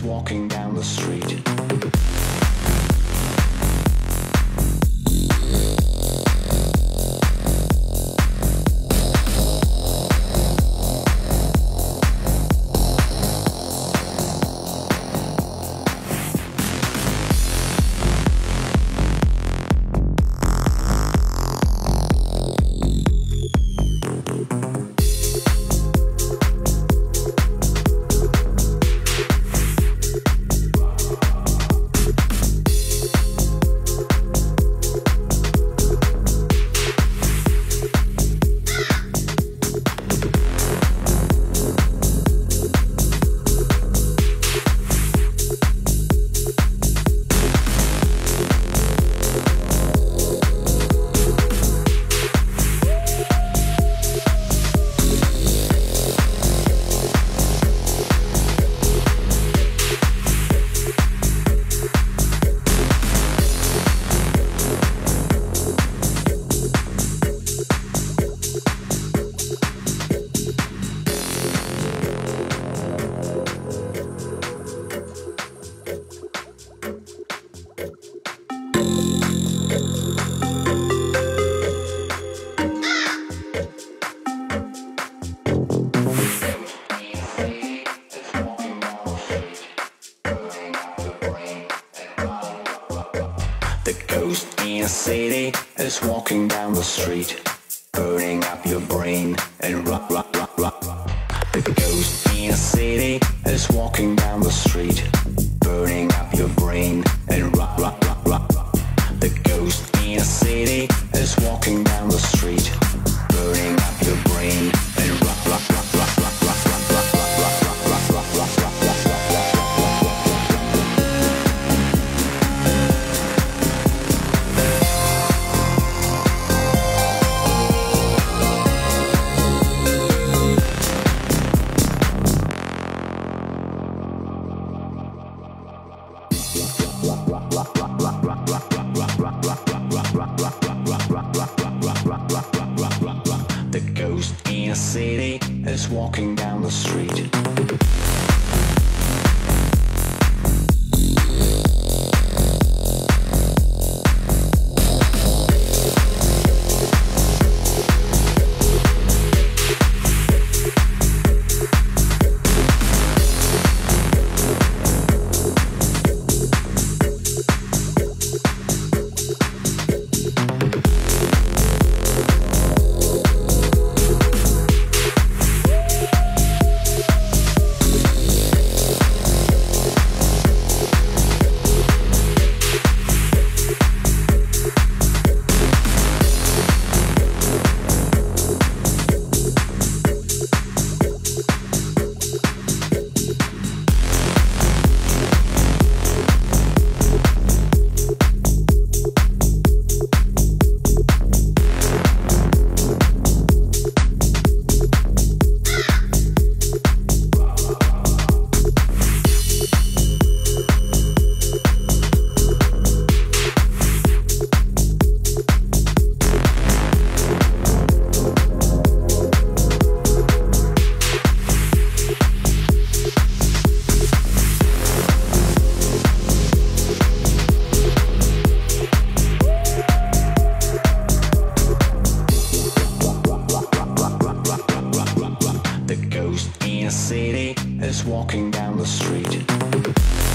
is walking down the street. City is walking down the street, burning up your brain and rock. The ghost in a city is walking down the street, burning up your brain and rock. The ghost in a city is walking down the street, burning up your brain and The ghost in a city is walking down the street. The ghost in a city is walking down the street.